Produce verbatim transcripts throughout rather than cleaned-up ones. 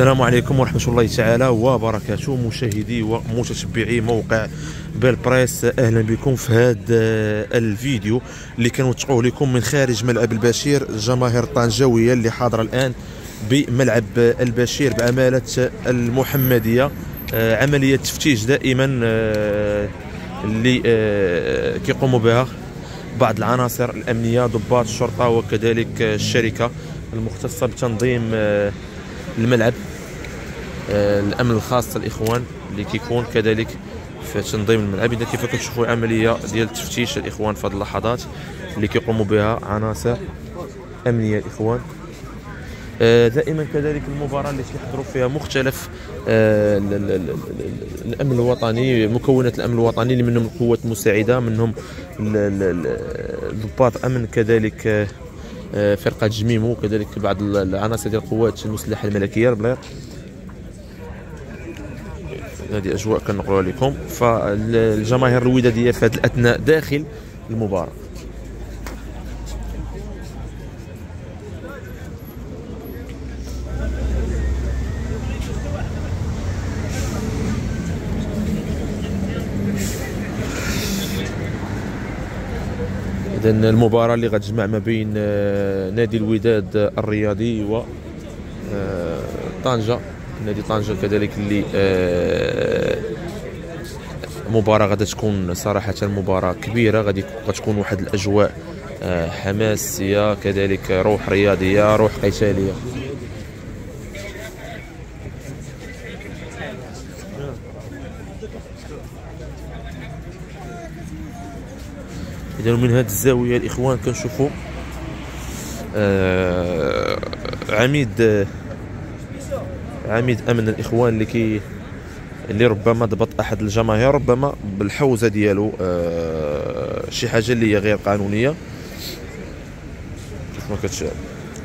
السلام عليكم ورحمة الله تعالى وبركاته مشاهدي ومتتبعي موقع بلبريس، اهلا بكم في هذا الفيديو اللي كنوثقوه لكم من خارج ملعب البشير. الجماهير الطنجاوية اللي حاضرة الان بملعب البشير بعمالة المحمدية، عملية تفتيش دائما اللي كيقوموا بها بعض العناصر الأمنية، ضباط الشرطة وكذلك الشركة المختصة بتنظيم الملعب، الأمن الخاص الإخوان اللي كيكون كذلك في تنظيم الملعب. إذا كيف كتشوفوا عملية ديال تفتيش الإخوان في هذه اللحظات اللي كيقوموا بها عناصر أمنية الإخوان. دائما كذلك المباراة اللي كيحضروا فيها مختلف الأمن الوطني، مكونات الأمن الوطني اللي منهم القوات المساعدة، منهم ضباط الأمن، كذلك فرقة جميمو، وكذلك بعض العناصر ديال القوات المسلحة الملكية البلاير. هذه أجواء كنقولها لكم، فالجماهير الودادية في هذه الأثناء داخل المباراة. إذا المباراة اللي غتجمع ما بين نادي الوداد الرياضي و طنجة، نادي طنجة كذلك، اللي مباراة غادي تكون صراحة مباراة كبيرة، غادي تكون واحد الأجواء حماسية، كذلك روح رياضية، روح قتالية. إذا من هذه الزاوية الإخوان كنشوفوا آه عميد عميد أمن الإخوان اللي كي اللي ربما ضبط أحد الجماهير، ربما بالحوزة ديالو آه شي حاجة اللي هي غير قانونية، كيف ما كتشاهد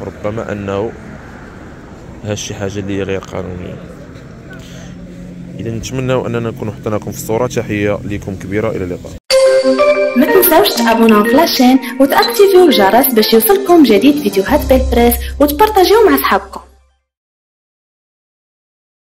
ربما أنه ها شي حاجة اللي هي غير قانونية. إذا نتمناو أننا نكونوا حطيناكم في الصورة. تحية لكم كبيرة، إلى اللقاء. ما تنساوش تابوناو في لاشين وتاكتيفيو الجرس باش يوصلكم جديد فيديوهات بلبريس، وتبارطاجيو مع صحابكم.